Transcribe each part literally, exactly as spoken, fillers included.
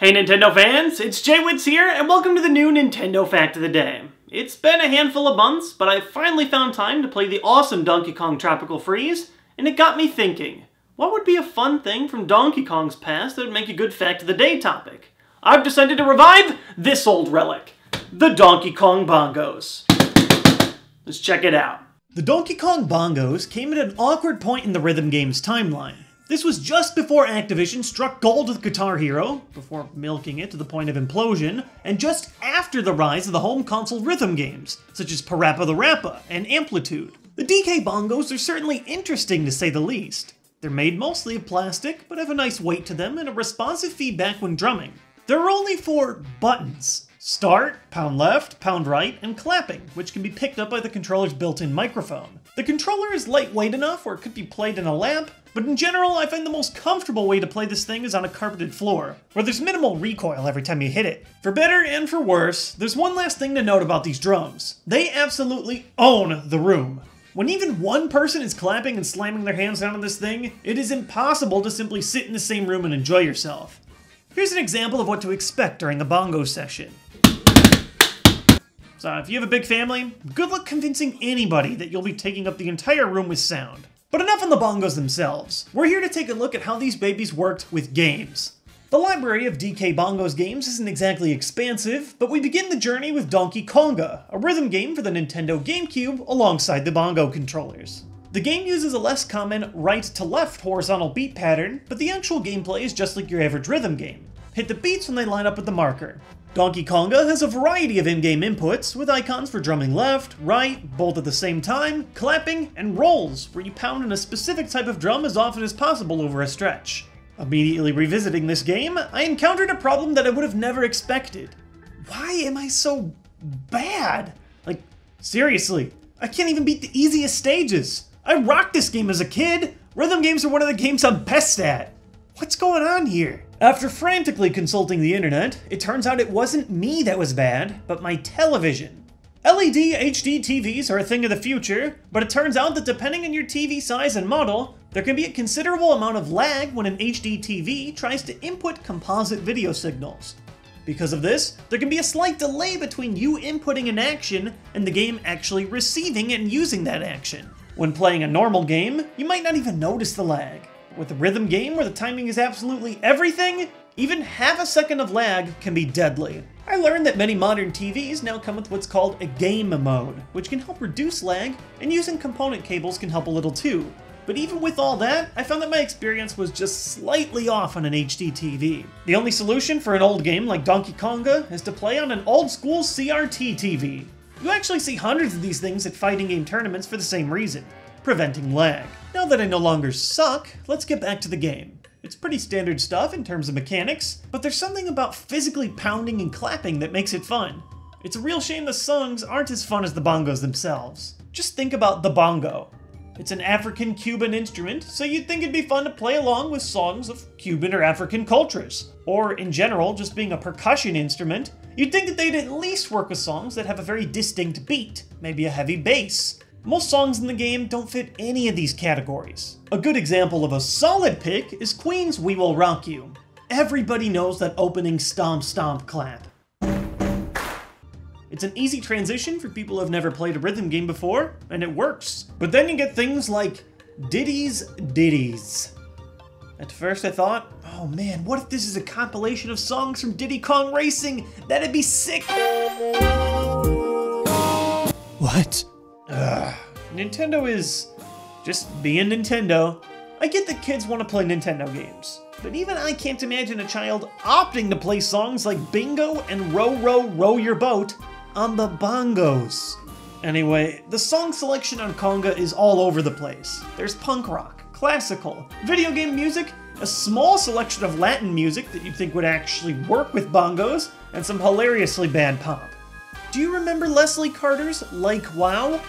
Hey Nintendo fans, it's Jaywitz here, and welcome to the new Nintendo Fact of the Day. It's been a handful of months, but I finally found time to play the awesome Donkey Kong Tropical Freeze, and it got me thinking, what would be a fun thing from Donkey Kong's past that would make a good Fact of the Day topic? I've decided to revive this old relic, the Donkey Kong Bongos. Let's check it out. The Donkey Kong Bongos came at an awkward point in the rhythm game's timeline. This was just before Activision struck gold with Guitar Hero, before milking it to the point of implosion, and just after the rise of the home console rhythm games, such as Parappa the Rapper and Amplitude. The D K Bongos are certainly interesting to say the least. They're made mostly of plastic, but have a nice weight to them and a responsive feedback when drumming. There are only four buttons: start, pound left, pound right, and clapping, which can be picked up by the controller's built-in microphone. The controller is lightweight enough where it could be played in a lap, but in general, I find the most comfortable way to play this thing is on a carpeted floor, where there's minimal recoil every time you hit it. For better and for worse, there's one last thing to note about these drums. They absolutely own the room. When even one person is clapping and slamming their hands down on this thing, it is impossible to simply sit in the same room and enjoy yourself. Here's an example of what to expect during a bongo session. So if you have a big family, good luck convincing anybody that you'll be taking up the entire room with sound. But enough on the bongos themselves. We're here to take a look at how these babies worked with games. The library of D K Bongos games isn't exactly expansive, but we begin the journey with Donkey Konga, a rhythm game for the Nintendo GameCube alongside the bongo controllers. The game uses a less common right-to-left horizontal beat pattern, but the actual gameplay is just like your average rhythm game. Hit the beats when they line up with the marker. Donkey Konga has a variety of in-game inputs, with icons for drumming left, right, both at the same time, clapping, and rolls, where you pound on a specific type of drum as often as possible over a stretch. Immediately revisiting this game, I encountered a problem that I would have never expected. Why am I so bad? Like, seriously, I can't even beat the easiest stages. I rocked this game as a kid. Rhythm games are one of the games I'm best at. What's going on here? After frantically consulting the internet, it turns out it wasn't me that was bad, but my television. L E D H D T Vs are a thing of the future, but it turns out that depending on your T V size and model, there can be a considerable amount of lag when an H D T V tries to input composite video signals. Because of this, there can be a slight delay between you inputting an action and the game actually receiving and using that action. When playing a normal game, you might not even notice the lag. With a rhythm game where the timing is absolutely everything, even half a second of lag can be deadly. I learned that many modern T Vs now come with what's called a game mode, which can help reduce lag, and using component cables can help a little too. But even with all that, I found that my experience was just slightly off on an H D T V. The only solution for an old game like Donkey Konga is to play on an old-school C R T T V. You actually see hundreds of these things at fighting game tournaments for the same reason: preventing lag. Now that I no longer suck, let's get back to the game. It's pretty standard stuff in terms of mechanics, but there's something about physically pounding and clapping that makes it fun. It's a real shame the songs aren't as fun as the bongos themselves. Just think about the bongo. It's an African-Cuban instrument, so you'd think it'd be fun to play along with songs of Cuban or African cultures. Or, in general, just being a percussion instrument, you'd think that they'd at least work with songs that have a very distinct beat, maybe a heavy bass. Most songs in the game don't fit any of these categories. A good example of a solid pick is Queen's We Will Rock You. Everybody knows that opening stomp stomp clap. It's an easy transition for people who have never played a rhythm game before, and it works. But then you get things like Diddy's Ditties. At first I thought, oh man, what if this is a compilation of songs from Diddy Kong Racing? That'd be sick! What? Ugh. Nintendo is just being Nintendo. I get that kids want to play Nintendo games, but even I can't imagine a child opting to play songs like Bingo and Row Row Row Your Boat on the bongos. Anyway, the song selection on Konga is all over the place. There's punk rock, classical, video game music, a small selection of Latin music that you'd think would actually work with bongos, and some hilariously bad pop. Do you remember Leslie Carter's Like Wow?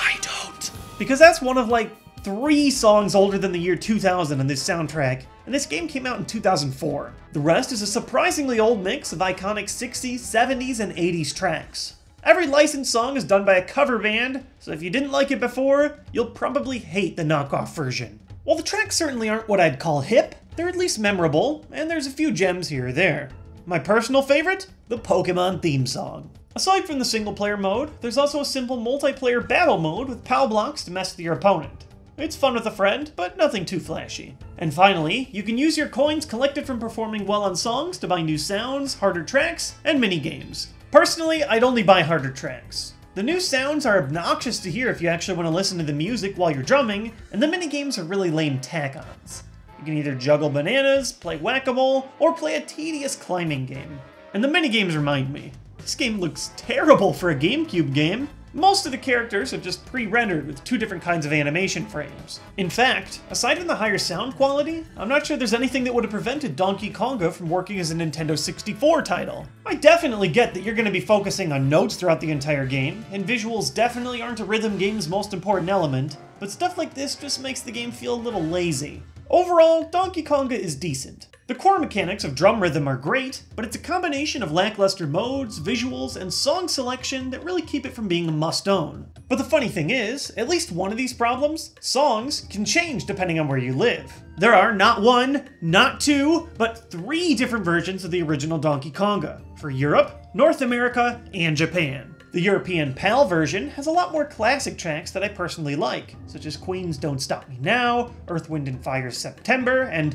I don't. Because that's one of like three songs older than the year two thousand in this soundtrack, and this game came out in two thousand four. The rest is a surprisingly old mix of iconic sixties, seventies, and eighties tracks. Every licensed song is done by a cover band, so if you didn't like it before, you'll probably hate the knockoff version. While the tracks certainly aren't what I'd call hip, they're at least memorable, and there's a few gems here or there. My personal favorite? The Pokémon theme song. Aside from the single-player mode, there's also a simple multiplayer battle mode with PAL blocks to mess with your opponent. It's fun with a friend, but nothing too flashy. And finally, you can use your coins collected from performing well on songs to buy new sounds, harder tracks, and mini-games. Personally, I'd only buy harder tracks. The new sounds are obnoxious to hear if you actually want to listen to the music while you're drumming, and the minigames are really lame tack-ons. You can either juggle bananas, play whack-a-mole, or play a tedious climbing game. And the minigames remind me, this game looks terrible for a GameCube game. Most of the characters are just pre-rendered with two different kinds of animation frames. In fact, aside from the higher sound quality, I'm not sure there's anything that would have prevented Donkey Konga from working as a Nintendo sixty-four title. I definitely get that you're going to be focusing on notes throughout the entire game, and visuals definitely aren't a rhythm game's most important element, but stuff like this just makes the game feel a little lazy. Overall, Donkey Konga is decent. The core mechanics of drum rhythm are great, but it's a combination of lackluster modes, visuals, and song selection that really keep it from being a must-own. But the funny thing is, at least one of these problems, songs, can change depending on where you live. There are not one, not two, but three different versions of the original Donkey Konga, for Europe, North America, and Japan. The European PAL version has a lot more classic tracks that I personally like, such as Queen's Don't Stop Me Now, Earth, Wind and Fire's September, and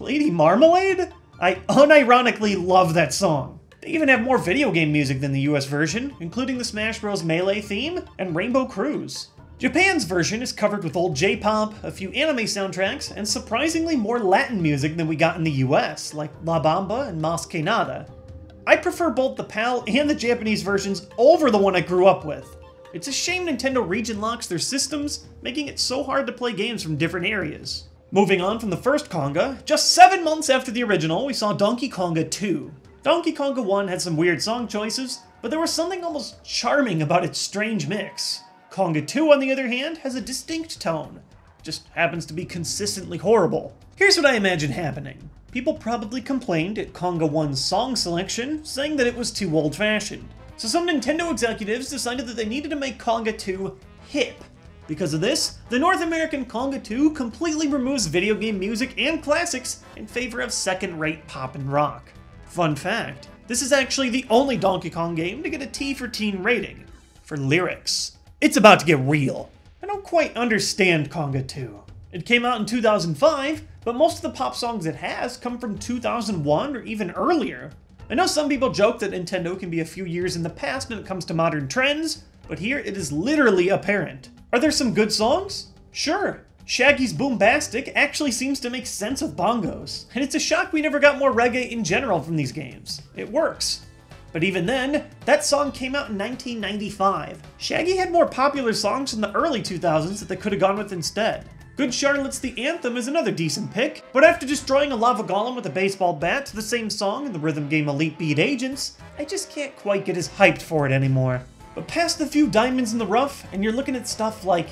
Lady Marmalade? I unironically love that song. They even have more video game music than the U S version, including the Smash Bros. Melee theme and Rainbow Cruise. Japan's version is covered with old J-pop, a few anime soundtracks, and surprisingly more Latin music than we got in the U S, like La Bamba and Mas Que Nada. I prefer both the PAL and the Japanese versions over the one I grew up with. It's a shame Nintendo region locks their systems, making it so hard to play games from different areas. Moving on from the first Konga, just seven months after the original, we saw Donkey Konga two. Donkey Konga one had some weird song choices, but there was something almost charming about its strange mix. Konga two, on the other hand, has a distinct tone. It just happens to be consistently horrible. Here's what I imagine happening. People probably complained at Konga one's song selection, saying that it was too old-fashioned. So some Nintendo executives decided that they needed to make Konga two hip. Because of this, the North American Konga two completely removes video game music and classics in favor of second-rate pop and rock. Fun fact, this is actually the only Donkey Kong game to get a T for teen rating. For lyrics. It's about to get real. I don't quite understand Konga two. It came out in two thousand five, but most of the pop songs it has come from two thousand one or even earlier. I know some people joke that Nintendo can be a few years in the past when it comes to modern trends, but here it is literally apparent. Are there some good songs? Sure. Shaggy's Boombastic actually seems to make sense of bongos, and it's a shock we never got more reggae in general from these games. It works. But even then, that song came out in nineteen ninety-five. Shaggy had more popular songs in the early two thousands that they could have gone with instead. Good Charlotte's The Anthem is another decent pick, but after destroying a lava golem with a baseball bat to the same song in the rhythm game Elite Beat Agents, I just can't quite get as hyped for it anymore. But past the few diamonds in the rough, and you're looking at stuff like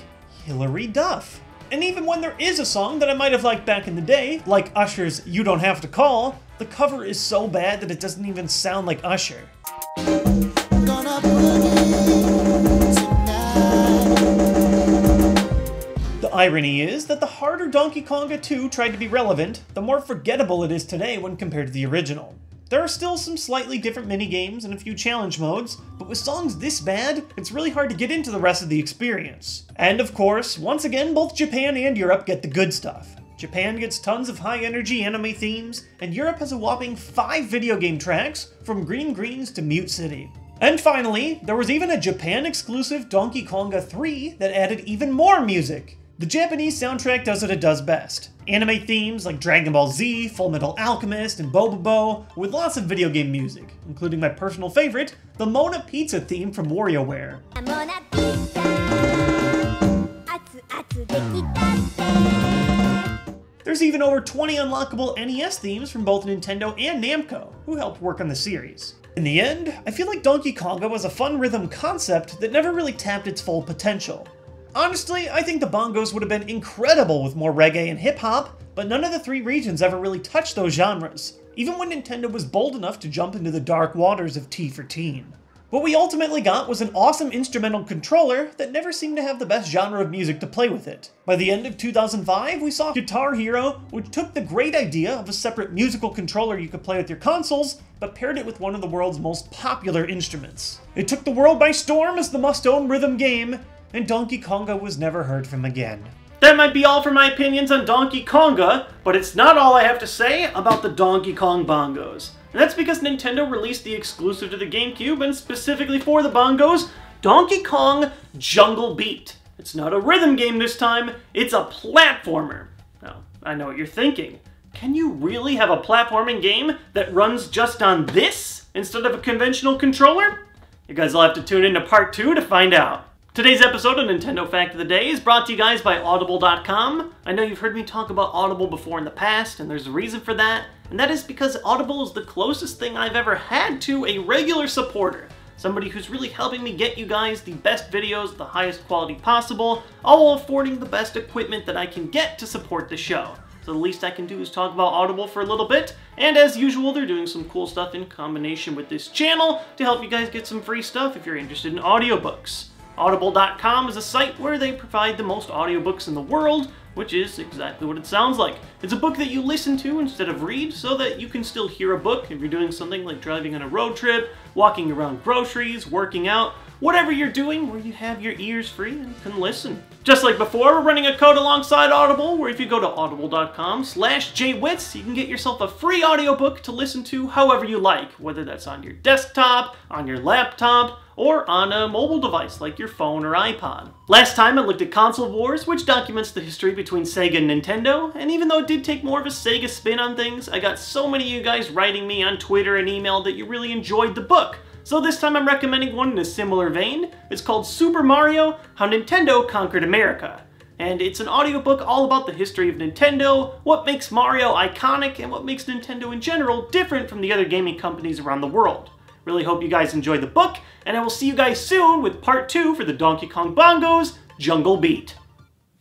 Hilary Duff. And even when there is a song that I might have liked back in the day, like Usher's You Don't Have to Call, the cover is so bad that it doesn't even sound like Usher. The irony is that the harder Donkey Konga two tried to be relevant, the more forgettable it is today when compared to the original. There are still some slightly different minigames and a few challenge modes, but with songs this bad, it's really hard to get into the rest of the experience. And of course, once again, both Japan and Europe get the good stuff. Japan gets tons of high-energy anime themes, and Europe has a whopping five video game tracks, from Green Greens to Mute City. And finally, there was even a Japan-exclusive Donkey Konga three that added even more music. The Japanese soundtrack does what it does best. Anime themes like Dragon Ball Z, Fullmetal Alchemist, and Bobo Bo, with lots of video game music, including my personal favorite, the Mona Pizza theme from WarioWare. There's even over twenty unlockable N E S themes from both Nintendo and Namco, who helped work on the series. In the end, I feel like Donkey Konga was a fun rhythm concept that never really tapped its full potential. Honestly, I think the bongos would have been incredible with more reggae and hip-hop, but none of the three regions ever really touched those genres, even when Nintendo was bold enough to jump into the dark waters of T for Teen. What we ultimately got was an awesome instrumental controller that never seemed to have the best genre of music to play with it. By the end of two thousand five, we saw Guitar Hero, which took the great idea of a separate musical controller you could play with your consoles, but paired it with one of the world's most popular instruments. It took the world by storm as the must-own rhythm game, and Donkey Konga was never heard from again. That might be all for my opinions on Donkey Konga, but it's not all I have to say about the Donkey Kong Bongos. And that's because Nintendo released the exclusive to the GameCube, and specifically for the Bongos, Donkey Kong Jungle Beat. It's not a rhythm game this time, it's a platformer. Now, I know what you're thinking. Can you really have a platforming game that runs just on this instead of a conventional controller? You guys will have to tune into part two to find out. Today's episode of Nintendo Fact of the Day is brought to you guys by Audible dot com. I know you've heard me talk about Audible before in the past, and there's a reason for that, and that is because Audible is the closest thing I've ever had to a regular supporter. Somebody who's really helping me get you guys the best videos, the highest quality possible, all while affording the best equipment that I can get to support the show. So the least I can do is talk about Audible for a little bit, and as usual, they're doing some cool stuff in combination with this channel to help you guys get some free stuff if you're interested in audiobooks. Audible dot com is a site where they provide the most audiobooks in the world, which is exactly what it sounds like. It's a book that you listen to instead of read, so that you can still hear a book if you're doing something like driving on a road trip, walking around groceries, working out, whatever you're doing where you have your ears free and can listen. Just like before, we're running a code alongside Audible, where if you go to audible dot com slash jaywitz, you can get yourself a free audiobook to listen to however you like, whether that's on your desktop, on your laptop, or on a mobile device like your phone or iPod. Last time I looked at Console Wars, which documents the history between Sega and Nintendo, and even though it did take more of a Sega spin on things, I got so many of you guys writing me on Twitter and email that you really enjoyed the book. So this time I'm recommending one in a similar vein. It's called Super Mario: How Nintendo Conquered America. And it's an audiobook all about the history of Nintendo, what makes Mario iconic, and what makes Nintendo in general different from the other gaming companies around the world. Really hope you guys enjoy the book, and I will see you guys soon with part two for the Donkey Kong Bongos Jungle Beat.